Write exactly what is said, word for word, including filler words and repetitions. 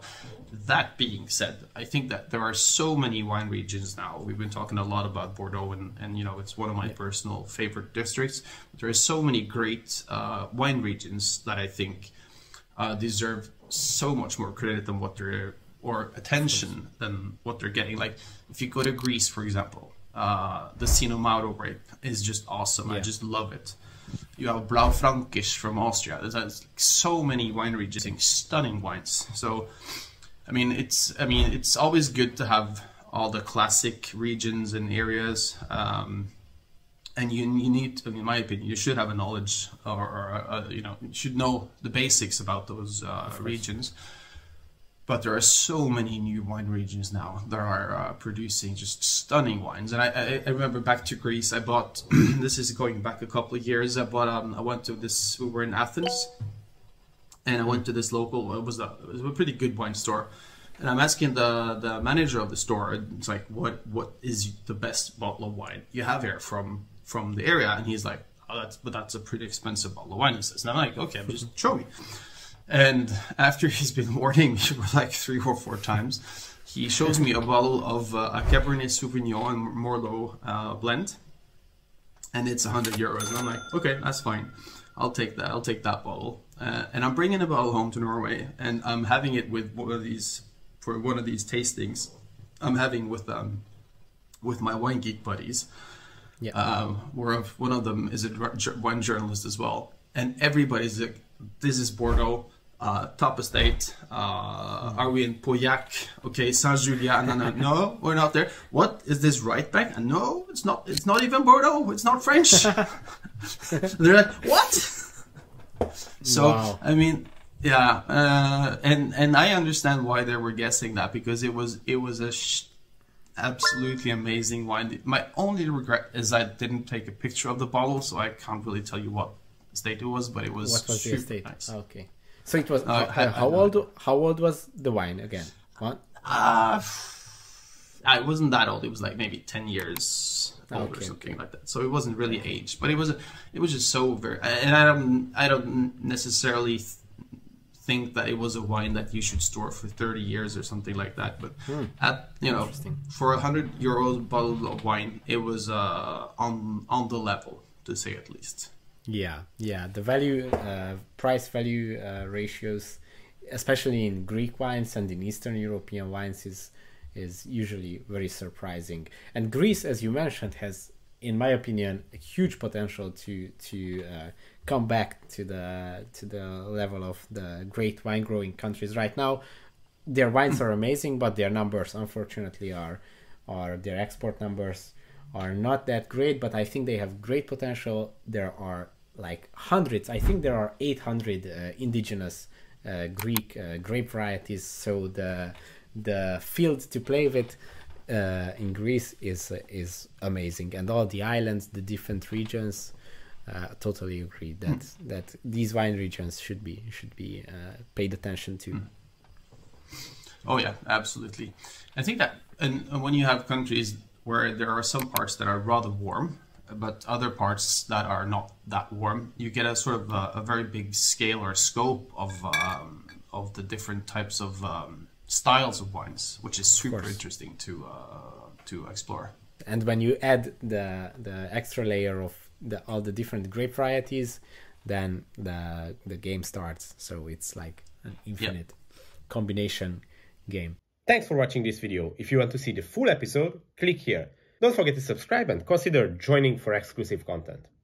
well. That being said, I think that there are so many wine regions now. We've been talking a lot about Bordeaux, and, and you know, it's one of my personal favorite districts. There are so many great uh, wine regions that I think uh, deserve so much more credit than what they're, or attention than what they're getting. Like if you go to Greece, for example, uh, the Xinomavro grape is just awesome. Yeah. I just love it. You have Blaufränkisch from Austria. There's, there's so many wine regions, stunning wines. So, I mean, it's I mean, it's always good to have all the classic regions and areas. Um, and you, you need, I mean, in my opinion, you should have a knowledge or, or uh, you know, you should know the basics about those uh, regions. But there are so many new wine regions now that are uh, producing just stunning wines. And I, I, I remember back to Greece, I bought, this is going back a couple of years, I bought, um, I went to this, we were in Athens, and I went to this local, it was a, it was a pretty good wine store. And I'm asking the, the manager of the store, it's like, what what is the best bottle of wine you have here from, from the area? And he's like, oh, that's, but that's a pretty expensive bottle of wine. He says, and I'm like, okay, just show me. And after he's been warning me like three or four times, he shows me a bottle of uh, a Cabernet Sauvignon and Merlot uh, blend, and it's one hundred euros. And I'm like, okay, that's fine. I'll take that. I'll take that bottle. Uh, and I'm bringing a bottle home to Norway, and I'm having it with one of these for one of these tastings. I'm having with um with my wine geek buddies. Yeah. Um, where one of them is a wine journalist as well, and everybody's like, this is Bordeaux. Uh, top estate. Uh, are we in Pauillac? Okay, Saint-Julien. No, no, no, we're not there. What is this right back? No, it's not. It's not even Bordeaux. It's not French. They're like, what? So wow. I mean, yeah, uh, and and I understand why they were guessing that, because it was it was a sh absolutely amazing wine. My only regret is I didn't take a picture of the bottle, so I can't really tell you what estate it was, but it was what was the estate? Nice. Okay. So it was, uh, uh, how old, how old was the wine again? What? Uh, it wasn't that old. It was like maybe ten years old, okay, or something, okay, like that. So it wasn't really aged, but it was, it was just so very, and I don't, I don't necessarily th think that it was a wine that you should store for thirty years or something like that. But hmm. at, you know, for a hundred euro bottle of wine, it was, uh, on, on the level, to say at least. Yeah, yeah, the value, uh, price value uh, ratios, especially in Greek wines and in Eastern European wines, is is usually very surprising. And Greece, as you mentioned, has, in my opinion, a huge potential to to uh, come back to the to the level of the great wine growing countries. Right now, their wines are amazing, but their numbers, unfortunately, are are their export numbers are not that great, but I think they have great potential. There are like hundreds, I think there are eight hundred uh, indigenous uh, Greek uh, grape varieties, so the the field to play with uh, in Greece is is amazing, and all the islands, the different regions, uh, totally agree that mm. that these wine regions should be should be uh, paid attention to. Mm. Oh yeah, absolutely. I think that, and, and when you have countries where there are some parts that are rather warm, but other parts that are not that warm, you get a sort of a, a very big scale or scope of um, of the different types of um, styles of wines, which is super interesting to uh, to explore. And when you add the the extra layer of the, all the different grape varieties, then the the game starts. So it's like an infinite yep. combination game. Thanks for watching this video. If you want to see the full episode, click here. Don't forget to subscribe and consider joining for exclusive content.